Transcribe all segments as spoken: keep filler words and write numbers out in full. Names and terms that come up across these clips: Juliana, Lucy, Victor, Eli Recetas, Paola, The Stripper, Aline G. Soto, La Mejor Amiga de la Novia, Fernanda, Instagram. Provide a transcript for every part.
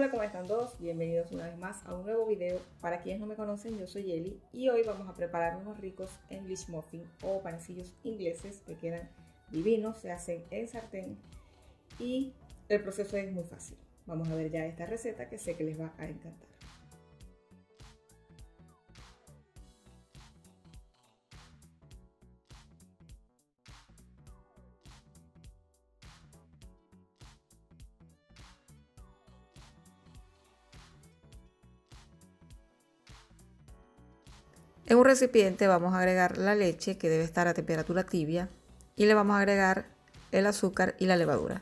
Hola, ¿cómo están todos? Bienvenidos una vez más a un nuevo video. Para quienes no me conocen, yo soy Eli y hoy vamos a preparar unos ricos English muffin o panecillos ingleses que quedan divinos, se hacen en sartén y el proceso es muy fácil. Vamos a ver ya esta receta que sé que les va a encantar. En un recipiente vamos a agregar la leche, que debe estar a temperatura tibia, y le vamos a agregar el azúcar y la levadura.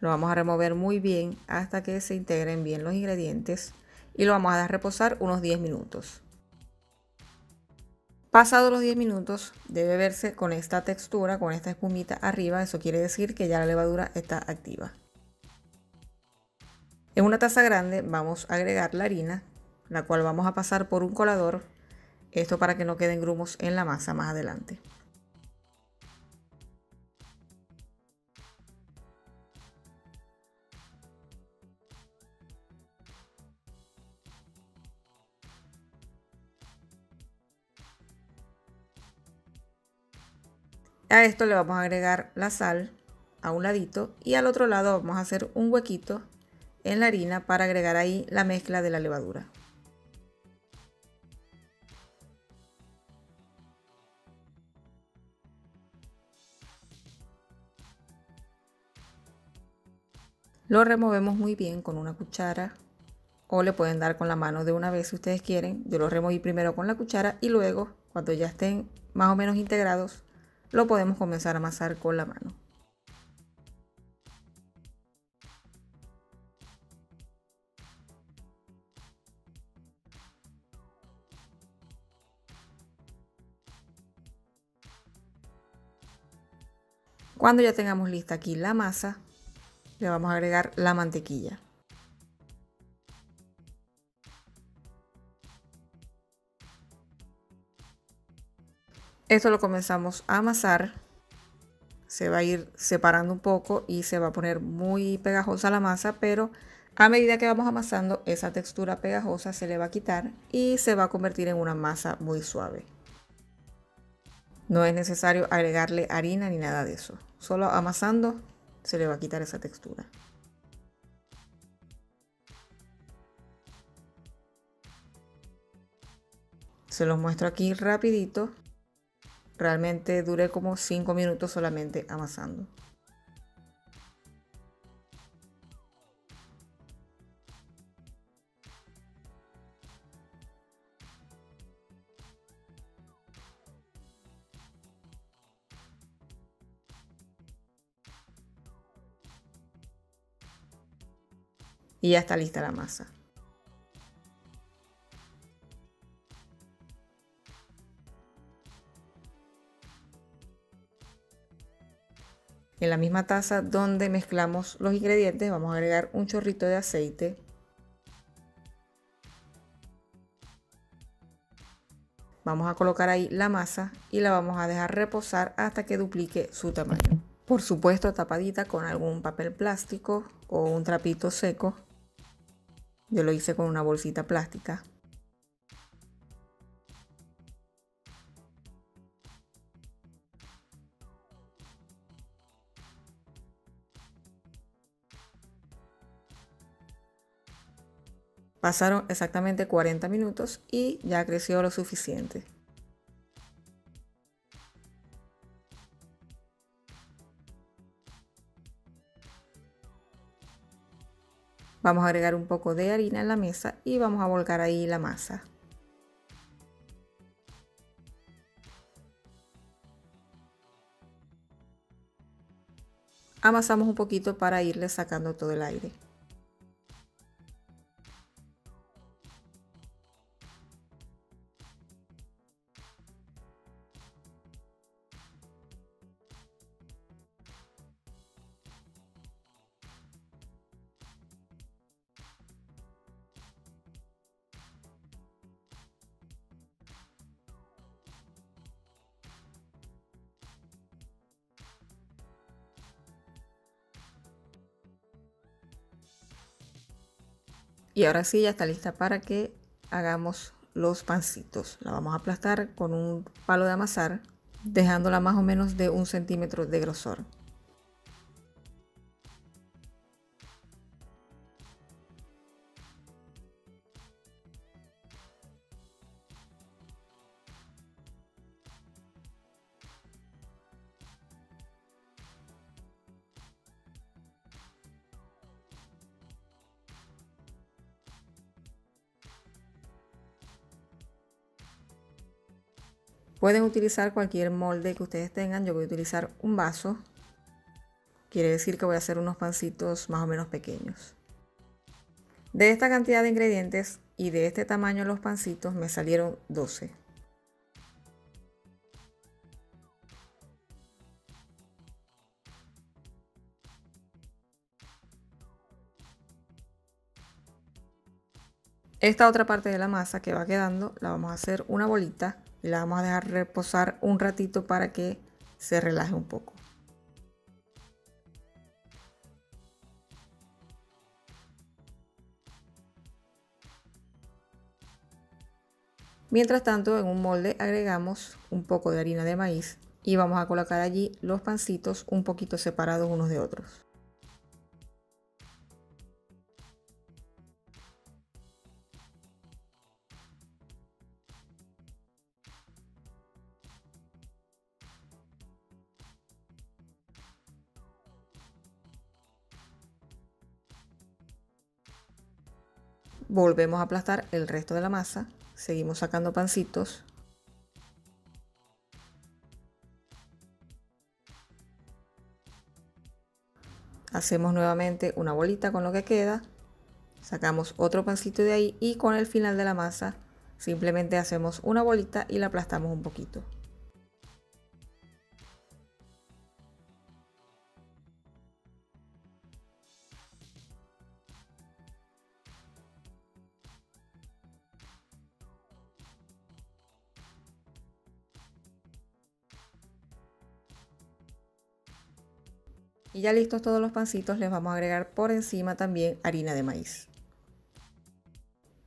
Lo vamos a remover muy bien hasta que se integren bien los ingredientes y lo vamos a dejar reposar unos diez minutos. Pasados los diez minutos debe verse con esta textura, con esta espumita arriba, eso quiere decir que ya la levadura está activa. En una taza grande vamos a agregar la harina, la cual vamos a pasar por un colador. Esto para que no queden grumos en la masa más adelante. A esto le vamos a agregar la sal a un ladito y al otro lado vamos a hacer un huequito en la harina para agregar ahí la mezcla de la levadura. Lo removemos muy bien con una cuchara o le pueden dar con la mano de una vez si ustedes quieren. Yo lo removí primero con la cuchara y luego, cuando ya estén más o menos integrados, lo podemos comenzar a amasar con la mano. Cuando ya tengamos lista aquí la masa, le vamos a agregar la mantequilla. Esto lo comenzamos a amasar. Se va a ir separando un poco y se va a poner muy pegajosa la masa, pero a medida que vamos amasando, esa textura pegajosa se le va a quitar y se va a convertir en una masa muy suave. No es necesario agregarle harina ni nada de eso. Solo amasando se le va a quitar esa textura. Se los muestro aquí rapidito. Realmente duré como cinco minutos solamente amasando. Y ya está lista la masa. En la misma taza donde mezclamos los ingredientes vamos a agregar un chorrito de aceite. Vamos a colocar ahí la masa y la vamos a dejar reposar hasta que duplique su tamaño. Por supuesto, tapadita con algún papel plástico o un trapito seco. Yo lo hice con una bolsita plástica. Pasaron exactamente cuarenta minutos y ya creció lo suficiente. Vamos a agregar un poco de harina en la mesa y vamos a volcar ahí la masa. Amasamos un poquito para irle sacando todo el aire. Y ahora sí, ya está lista para que hagamos los pancitos. La vamos a aplastar con un palo de amasar, dejándola más o menos de un centímetro de grosor. Pueden utilizar cualquier molde que ustedes tengan. Yo voy a utilizar un vaso. Quiere decir que voy a hacer unos pancitos más o menos pequeños. De esta cantidad de ingredientes y de este tamaño los pancitos me salieron doce. Esta otra parte de la masa que va quedando la vamos a hacer una bolita. La vamos a dejar reposar un ratito para que se relaje un poco. Mientras tanto, en un molde agregamos un poco de harina de maíz y vamos a colocar allí los pancitos un poquito separados unos de otros. Volvemos a aplastar el resto de la masa, seguimos sacando pancitos. Hacemos nuevamente una bolita con lo que queda, sacamos otro pancito de ahí y con el final de la masa simplemente hacemos una bolita y la aplastamos un poquito. Y ya listos todos los pancitos, les vamos a agregar por encima también harina de maíz.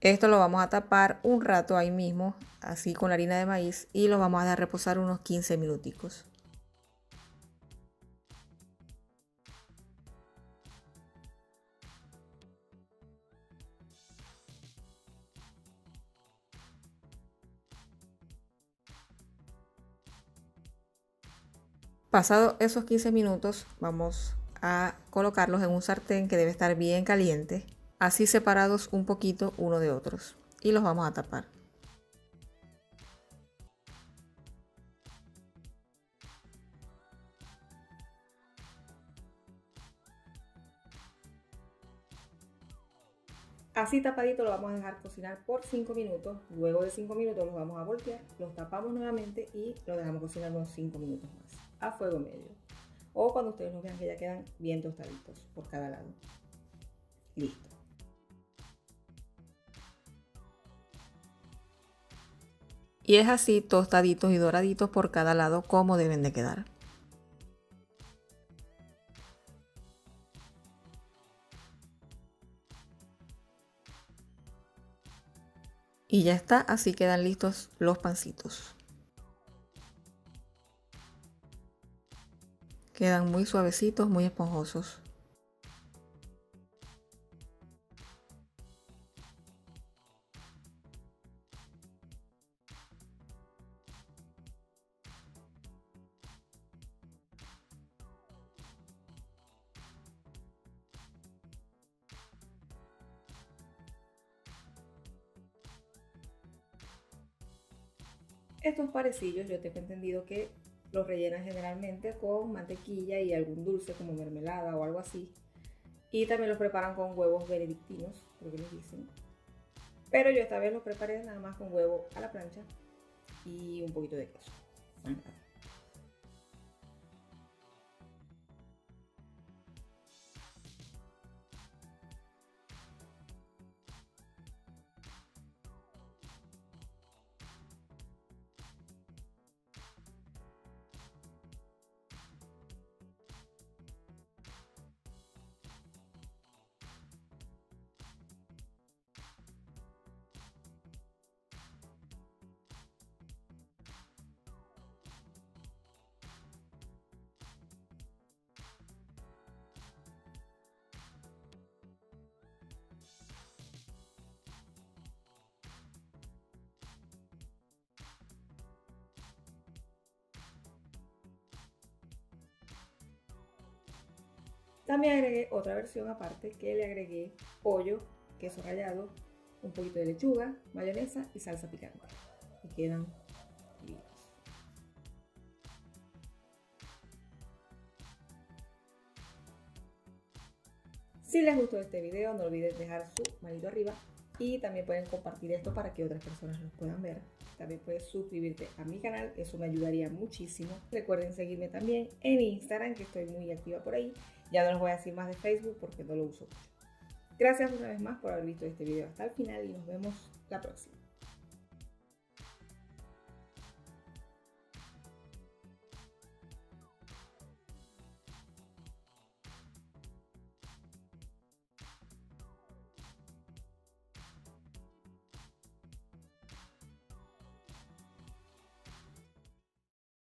Esto lo vamos a tapar un rato ahí mismo, así con la harina de maíz, y lo vamos a dejar reposar unos quince minuticos. Pasados esos quince minutos vamos a colocarlos en un sartén que debe estar bien caliente, así separados un poquito uno de otros, y los vamos a tapar. Así tapadito lo vamos a dejar cocinar por cinco minutos, luego de cinco minutos los vamos a voltear, los tapamos nuevamente y los dejamos cocinar unos cinco minutos más, a fuego medio, o cuando ustedes los vean que ya quedan bien tostaditos por cada lado. Listo. Y es así, tostaditos y doraditos por cada lado, como deben de quedar. Y ya está, así quedan listos los pancitos. Quedan muy suavecitos, muy esponjosos. Estos panecillos yo tengo entendido que los rellenan generalmente con mantequilla y algún dulce como mermelada o algo así. Y también los preparan con huevos benedictinos, creo que les dicen. Pero yo esta vez los preparé nada más con huevo a la plancha y un poquito de queso. También agregué otra versión aparte que le agregué pollo, queso rallado, un poquito de lechuga, mayonesa y salsa picante. Y quedan divinos. Si les gustó este video, no olviden dejar su manito arriba y también pueden compartir esto para que otras personas los puedan ver. También puedes suscribirte a mi canal, eso me ayudaría muchísimo. Recuerden seguirme también en Instagram, que estoy muy activa por ahí. Ya no les voy a decir más de Facebook porque no lo uso mucho. Gracias una vez más por haber visto este video hasta el final y nos vemos la próxima.